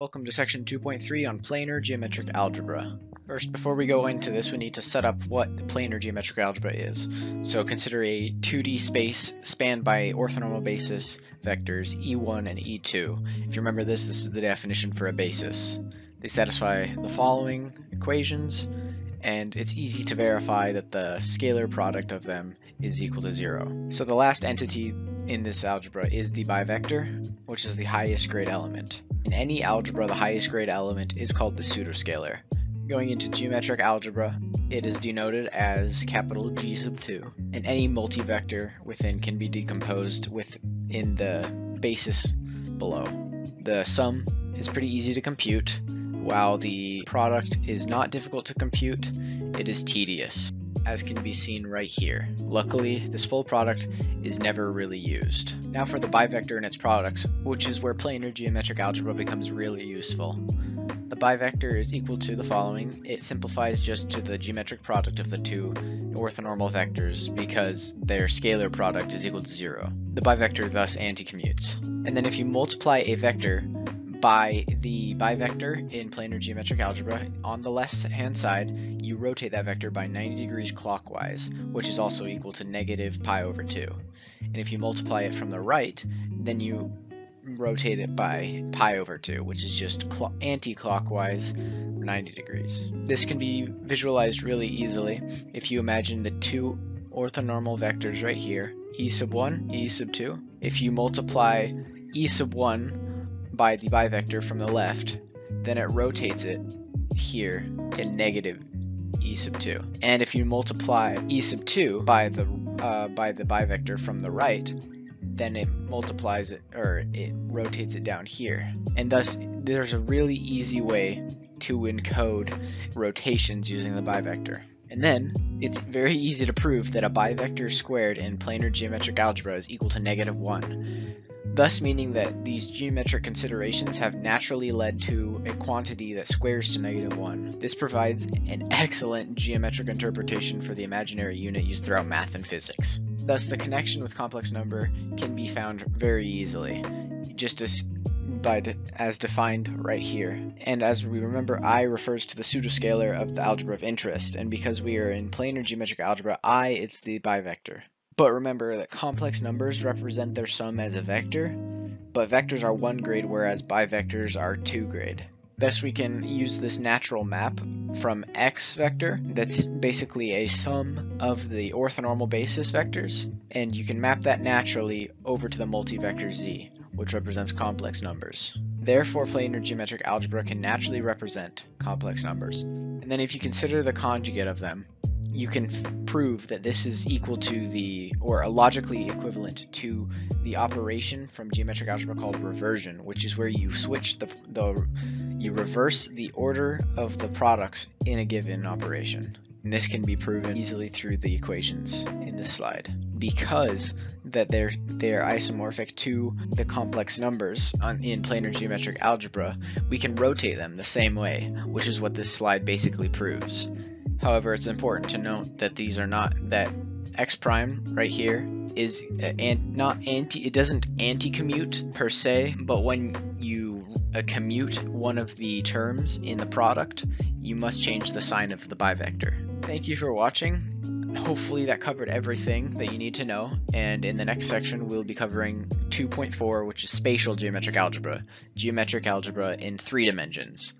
Welcome to section 2.3 on planar geometric algebra. First, before we go into this, we need to set up what the planar geometric algebra is. So consider a 2D space spanned by orthonormal basis vectors E1 and E2. If you remember this is the definition for a basis. They satisfy the following equations, and it's easy to verify that the scalar product of them is equal to 0. So the last entity in this algebra is the bivector, which is the highest grade element. In any algebra, the highest grade element is called the pseudoscalar. Going into geometric algebra, it is denoted as capital G sub 2, and any multivector within can be decomposed within the basis below. The sum is pretty easy to compute, while the product is not difficult to compute, it is tedious, as can be seen right here. Luckily, this full product is never really used. Now for the bivector and its products, which is where planar geometric algebra becomes really useful. The bivector is equal to the following. It simplifies just to the geometric product of the two orthonormal vectors because their scalar product is equal to 0. The bivector thus anti-commutes. And then if you multiply a vector by the bivector in planar geometric algebra, on the left hand side, you rotate that vector by 90 degrees clockwise, which is also equal to negative pi over 2. And if you multiply it from the right, then you rotate it by pi over 2, which is just anti-clockwise 90 degrees. This can be visualized really easily if you imagine the two orthonormal vectors right here, e sub 1, e sub 2. If you multiply e sub 1 by the bivector from the left, then it rotates it here to negative e sub 2. And if you multiply e sub 2 by the bivector from the right, then it multiplies it, or it rotates it down here. And thus, there's a really easy way to encode rotations using the bivector. And then, it's very easy to prove that a bivector squared in planar geometric algebra is equal to negative 1. Thus meaning that these geometric considerations have naturally led to a quantity that squares to negative 1. This provides an excellent geometric interpretation for the imaginary unit used throughout math and physics. Thus, the connection with complex number can be found very easily, just as defined right here. And as we remember, I refers to the pseudoscalar of the algebra of interest, and because we are in planar geometric algebra, I is the bivector. But remember that complex numbers represent their sum as a vector, but vectors are 1 grade whereas bivectors are 2 grade. Thus we can use this natural map from x vector, that's basically a sum of the orthonormal basis vectors, and you can map that naturally over to the multivector z, which represents complex numbers. Therefore, planar geometric algebra can naturally represent complex numbers. And then if you consider the conjugate of them, you can prove that this is equal to the, or logically equivalent to, the operation from geometric algebra called reversion, which is where you switch you reverse the order of the products in a given operation. And this can be proven easily through the equations in this slide. Because that they're isomorphic to the complex numbers in planar geometric algebra, we can rotate them the same way, which is what this slide basically proves. However, it's important to note that these are not, that x prime right here is it doesn't anti-commute per se, but when you commute one of the terms in the product, you must change the sign of the bivector. Thank you for watching. Hopefully that covered everything that you need to know, and in the next section we'll be covering 2.4, which is spatial geometric algebra in 3 dimensions.